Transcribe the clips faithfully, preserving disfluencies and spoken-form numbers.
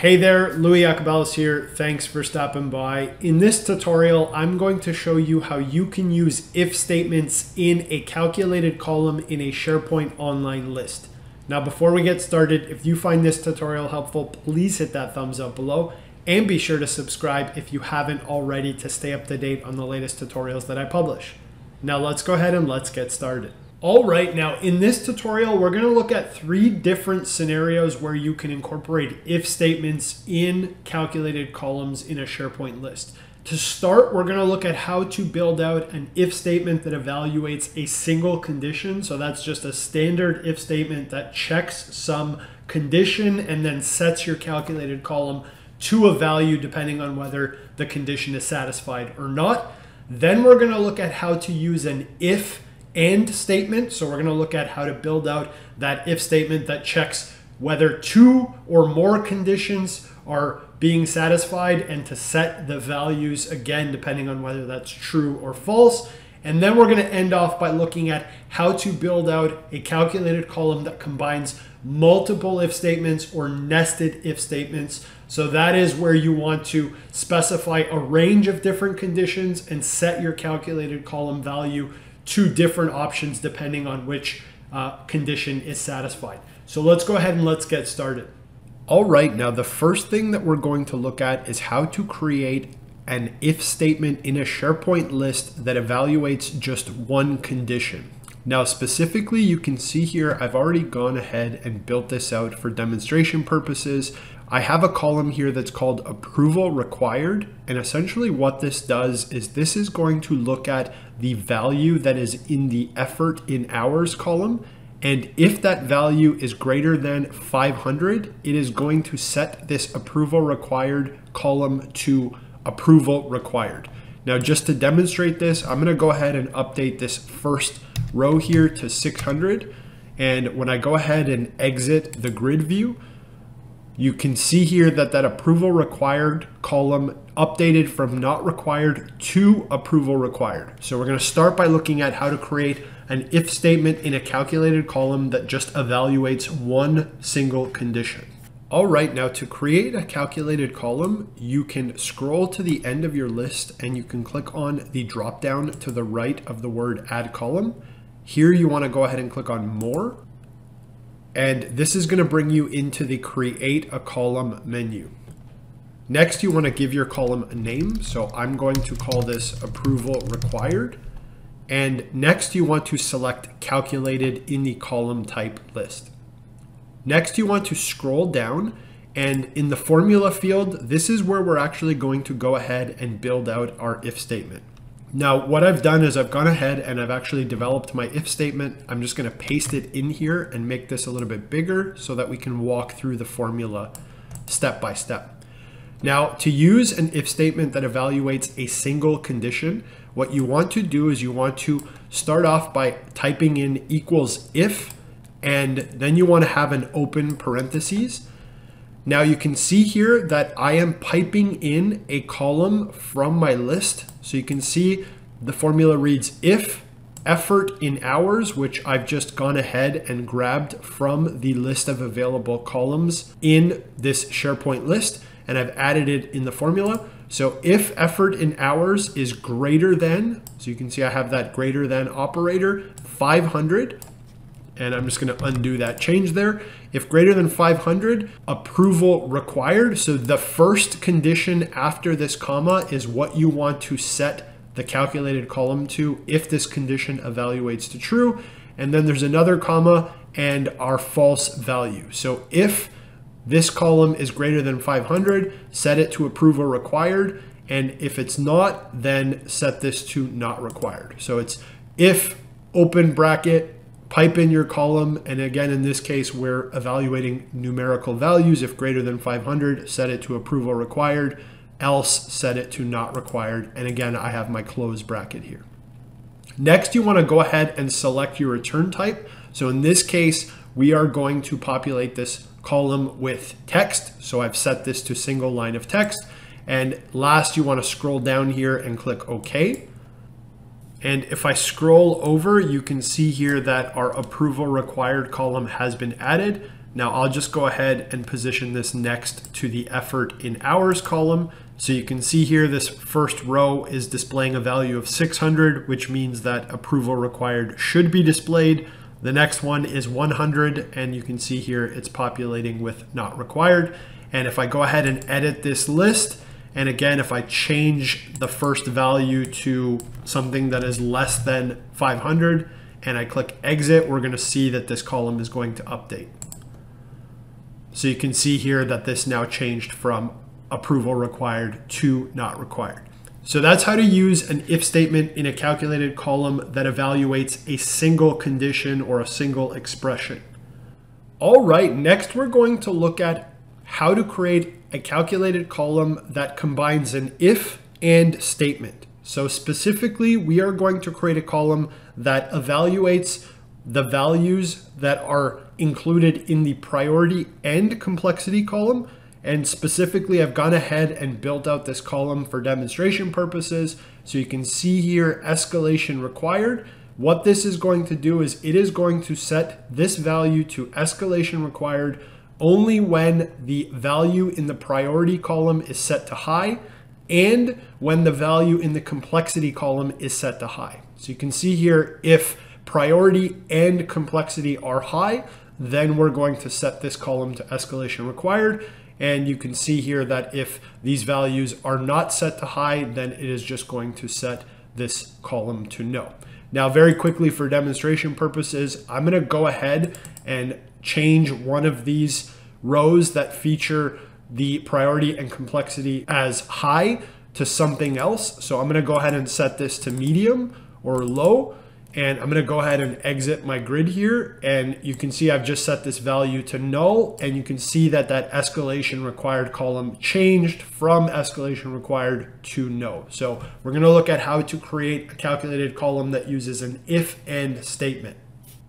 Hey there, Lui Iacobellis here. Thanks for stopping by. In this tutorial, I'm going to show you how you can use if statements in a calculated column in a SharePoint online list. Now, before we get started, if you find this tutorial helpful, please hit that thumbs up below and be sure to subscribe if you haven't already to stay up to date on the latest tutorials that I publish. Now let's go ahead and let's get started. All right, now in this tutorial, we're gonna look at three different scenarios where you can incorporate if statements in calculated columns in a SharePoint list. To start, we're gonna look at how to build out an if statement that evaluates a single condition. So that's just a standard if statement that checks some condition and then sets your calculated column to a value depending on whether the condition is satisfied or not. Then we're gonna look at how to use an if and statement. So we're going to look at how to build out that if statement that checks whether two or more conditions are being satisfied and to set the values again, depending on whether that's true or false. And then we're going to end off by looking at how to build out a calculated column that combines multiple if statements or nested if statements. So that is where you want to specify a range of different conditions and set your calculated column value two different options depending on which uh, condition is satisfied. So let's go ahead and let's get started. All right, now the first thing that we're going to look at is how to create an if statement in a SharePoint list that evaluates just one condition. Now specifically, you can see here, I've already gone ahead and built this out for demonstration purposes. I have a column here that's called approval required, and essentially what this does is this is going to look at the value that is in the effort in hours column, and if that value is greater than five hundred, it is going to set this approval required column to approval required. Now just to demonstrate this, I'm going to go ahead and update this first row here to six hundred, and when I go ahead and exit the grid view, you can see here that that approval required column updated from not required to approval required. So we're going to start by looking at how to create an if statement in a calculated column that just evaluates one single condition. All right, now to create a calculated column, you can scroll to the end of your list and you can click on the drop down to the right of the word add column. Here you want to go ahead and click on more. And this is going to bring you into the create a column menu. Next, you want to give your column a name. So I'm going to call this approval required. And next, you want to select calculated in the column type list. Next, you want to scroll down. And in the formula field, this is where we're actually going to go ahead and build out our if statement. Now, what I've done is I've gone ahead and I've actually developed my if statement. I'm just going to paste it in here and make this a little bit bigger so that we can walk through the formula step by step. Now, to use an if statement that evaluates a single condition, what you want to do is you want to start off by typing in equals if, and then you want to have an open parentheses. Now you can see here that I am piping in a column from my list. So you can see the formula reads if effort in hours, which I've just gone ahead and grabbed from the list of available columns in this SharePoint list, and I've added it in the formula. So if effort in hours is greater than, so you can see I have that greater than operator, five hundred. And I'm just going to undo that change there. If greater than five hundred, approval required. So the first condition after this comma is what you want to set the calculated column to if this condition evaluates to true. And then there's another comma and our false value. So if this column is greater than five hundred, set it to approval required. And if it's not, then set this to not required. So it's if open bracket, pipe in your column, and again, in this case, we're evaluating numerical values. If greater than five hundred, set it to approval required, else set it to not required. And again, I have my close bracket here. Next, you want to go ahead and select your return type. So in this case, we are going to populate this column with text. So I've set this to single line of text. And last, you want to scroll down here and click OK. And if I scroll over, you can see here that our approval required column has been added. Now I'll just go ahead and position this next to the effort in hours column. So you can see here this first row is displaying a value of six hundred, which means that approval required should be displayed. The next one is one hundred, and you can see here it's populating with not required. And if I go ahead and edit this list, and again, if I change the first value to something that is less than five hundred, and I click exit, we're going to see that this column is going to update. So you can see here that this now changed from approval required to not required. So that's how to use an if statement in a calculated column that evaluates a single condition or a single expression. All right, next we're going to look at how to create a calculated column that combines an if and statement. So specifically, we are going to create a column that evaluates the values that are included in the priority and complexity column. And specifically, I've gone ahead and built out this column for demonstration purposes. So you can see here, escalation required. What this is going to do is it is going to set this value to escalation required only when the value in the priority column is set to high and when the value in the complexity column is set to high. So you can see here, if priority and complexity are high, then we're going to set this column to escalation required. And you can see here that if these values are not set to high, then it is just going to set this column to no. Now, very quickly for demonstration purposes, I'm going to go ahead and change one of these rows that feature the priority and complexity as high to something else. So I'm going to go ahead and set this to medium or low. And I'm going to go ahead and exit my grid here. And you can see I've just set this value to null. And you can see that that escalation required column changed from escalation required to no. So we're going to look at how to create a calculated column that uses an if and statement.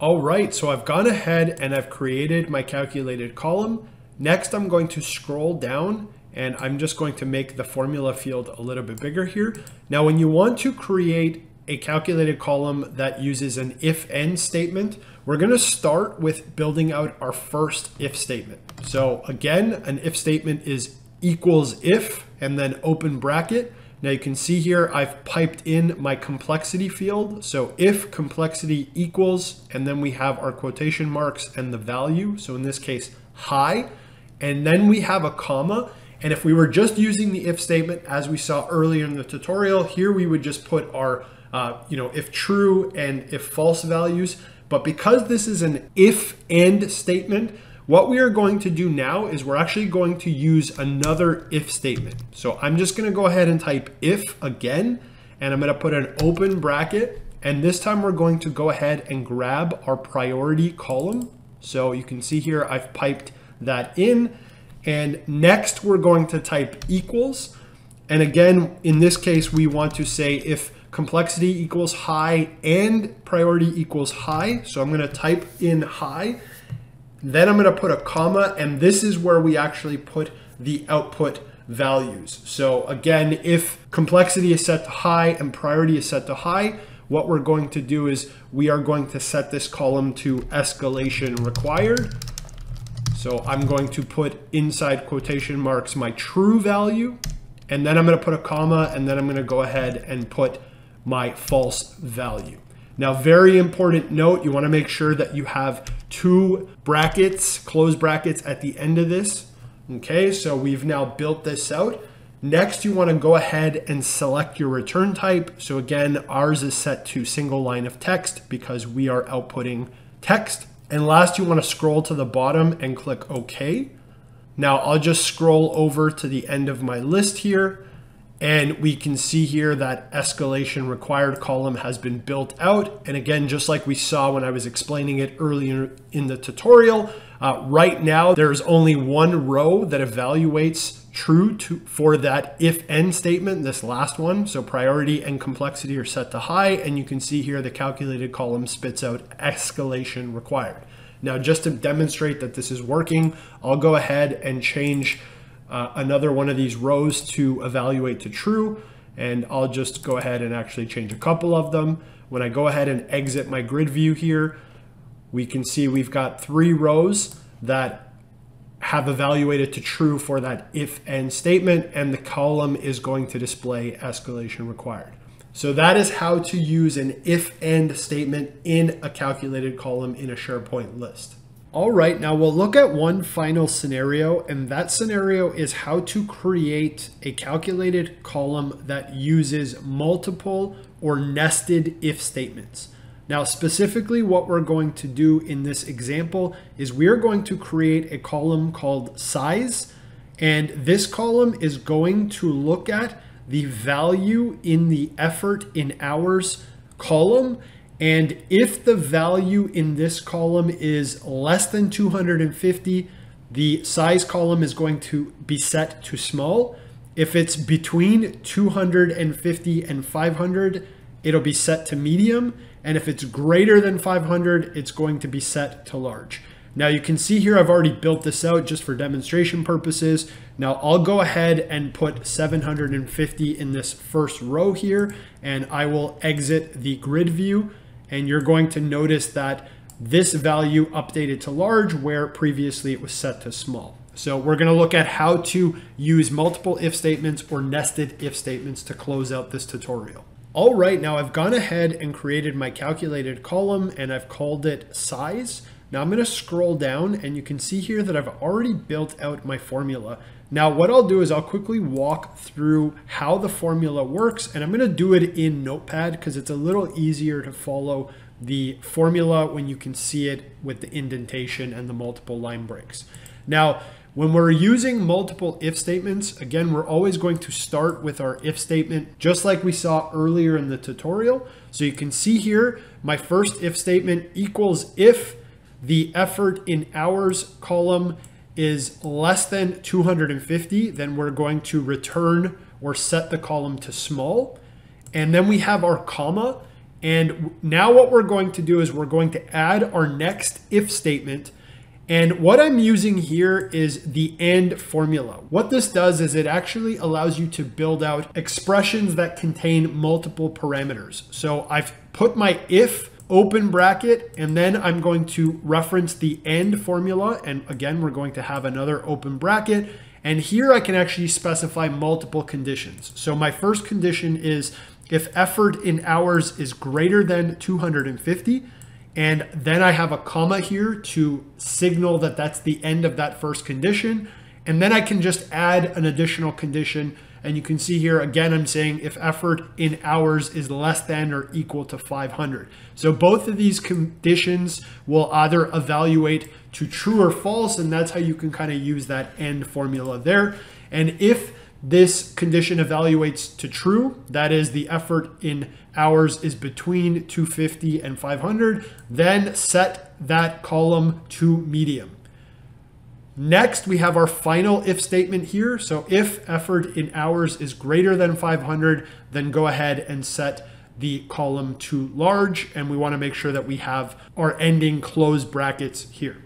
All right, so I've gone ahead and I've created my calculated column. Next, I'm going to scroll down and I'm just going to make the formula field a little bit bigger here. Now, when you want to create a calculated column that uses an if-and statement, we're going to start with building out our first if statement. So again, an if statement is equals if and then open bracket. Now you can see here, I've piped in my complexity field. So if complexity equals, and then we have our quotation marks and the value. So in this case, high, and then we have a comma. And if we were just using the if statement, as we saw earlier in the tutorial, here we would just put our, uh, you know, if true and if false values. But because this is an if and statement, what we are going to do now is we're actually going to use another if statement. So I'm just going to go ahead and type if again, and I'm going to put an open bracket. And this time we're going to go ahead and grab our priority column. So you can see here, I've piped that in. And next we're going to type equals. And again, in this case, we want to say if complexity equals high and priority equals high. So I'm going to type in high. Then I'm going to put a comma, and this is where we actually put the output values. So again, if complexity is set to high and priority is set to high, what we're going to do is we are going to set this column to escalation required. So I'm going to put inside quotation marks my true value, and then I'm going to put a comma, and then I'm going to go ahead and put my false value. Now, very important note, you want to make sure that you have two brackets, close brackets at the end of this. Okay, so we've now built this out. Next, you want to go ahead and select your return type. So again, ours is set to single line of text because we are outputting text. And last, you want to scroll to the bottom and click OK. Now I'll just scroll over to the end of my list here. And we can see here that escalation required column has been built out. And again, just like we saw when I was explaining it earlier in the tutorial, uh, right now there's only one row that evaluates true to, for that if and statement, this last one. So priority and complexity are set to high. And you can see here the calculated column spits out escalation required. Now, just to demonstrate that this is working, I'll go ahead and change Uh, another one of these rows to evaluate to true, and I'll just go ahead and actually change a couple of them. When I go ahead and exit my grid view here, we can see we've got three rows that have evaluated to true for that if-and statement, and the column is going to display escalation required. So that is how to use an if-and statement in a calculated column in a SharePoint list. All right, now we'll look at one final scenario, and that scenario is how to create a calculated column that uses multiple or nested if statements. Now, specifically what we're going to do in this example is we are going to create a column called size, and this column is going to look at the value in the effort in hours column. And if the value in this column is less than two hundred fifty, the size column is going to be set to small. If it's between two hundred fifty and five hundred, it'll be set to medium. And if it's greater than five hundred, it's going to be set to large. Now you can see here, I've already built this out just for demonstration purposes. Now I'll go ahead and put seven hundred fifty in this first row here, and I will exit the grid view. And you're going to notice that this value updated to large where previously it was set to small. So we're going to look at how to use multiple if statements or nested if statements to close out this tutorial. All right, now I've gone ahead and created my calculated column, and I've called it size. Now I'm going to scroll down, and you can see here that I've already built out my formula. Now what I'll do is I'll quickly walk through how the formula works, and I'm going to do it in Notepad because it's a little easier to follow the formula when you can see it with the indentation and the multiple line breaks. Now, when we're using multiple if statements, again, we're always going to start with our if statement, just like we saw earlier in the tutorial. So you can see here, my first if statement equals if the effort in hours column is less than two hundred fifty, then we're going to return or set the column to small. And then we have our comma. And now what we're going to do is we're going to add our next if statement. And what I'm using here is the AND formula. What this does is it actually allows you to build out expressions that contain multiple parameters. So I've put my if open bracket, and then I'm going to reference the AND formula. And again, we're going to have another open bracket. And here I can actually specify multiple conditions. So my first condition is if effort in hours is greater than two hundred fifty, and then I have a comma here to signal that that's the end of that first condition. And then I can just add an additional condition. And you can see here, again, I'm saying if effort in hours is less than or equal to five hundred. So both of these conditions will either evaluate to true or false, and that's how you can kind of use that AND formula there. And if this condition evaluates to true, that is the effort in hours is between two hundred fifty and five hundred, then set that column to medium. Next, we have our final if statement here. So if effort in hours is greater than five hundred, then go ahead and set the column to large. And we want to make sure that we have our ending close brackets here.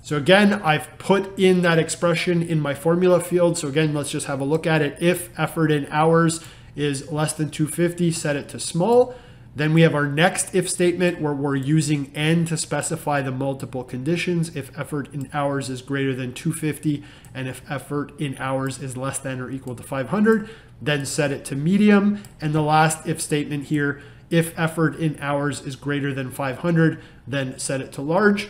So again, I've put in that expression in my formula field. So again, let's just have a look at it. If effort in hours is less than two hundred fifty, set it to small. Then we have our next if statement where we're using AND to specify the multiple conditions. If effort in hours is greater than two hundred fifty, and if effort in hours is less than or equal to five hundred, then set it to medium. And the last if statement here, if effort in hours is greater than five hundred, then set it to large.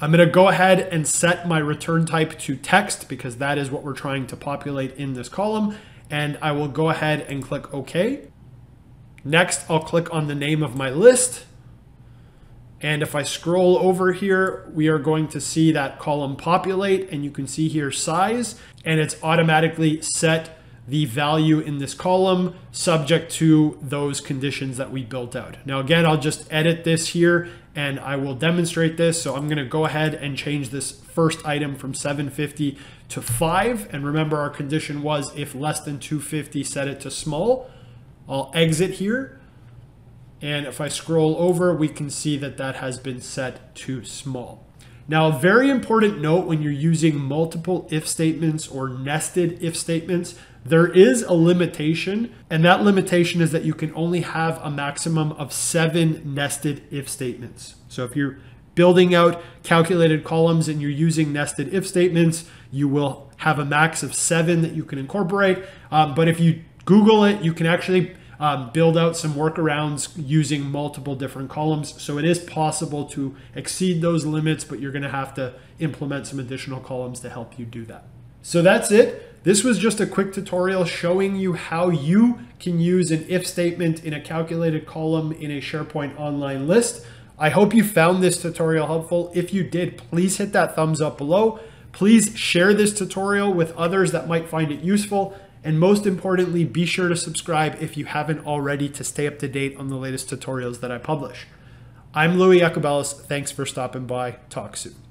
I'm going to go ahead and set my return type to text because that is what we're trying to populate in this column. And I will go ahead and click OK. Next, I'll click on the name of my list. And if I scroll over here, we are going to see that column populate. And you can see here size. And it's automatically set the value in this column subject to those conditions that we built out. Now again, I'll just edit this here and I will demonstrate this. So I'm gonna go ahead and change this first item from seven fifty to five. And remember, our condition was if less than two hundred fifty, set it to small. I'll exit here. And if I scroll over, we can see that that has been set to small. Now, a very important note when you're using multiple if statements or nested if statements, there is a limitation, and that limitation is that you can only have a maximum of seven nested if statements. So if you're building out calculated columns and you're using nested if statements, you will have a max of seven that you can incorporate. Um, but if you Google it, you can actually um, build out some workarounds using multiple different columns. So it is possible to exceed those limits, but you're gonna have to implement some additional columns to help you do that. So that's it. This was just a quick tutorial showing you how you can use an if statement in a calculated column in a SharePoint online list. I hope you found this tutorial helpful. If you did, please hit that thumbs up below. Please share this tutorial with others that might find it useful. And most importantly, be sure to subscribe if you haven't already to stay up to date on the latest tutorials that I publish. I'm Lui Iacobellis. Thanks for stopping by. Talk soon.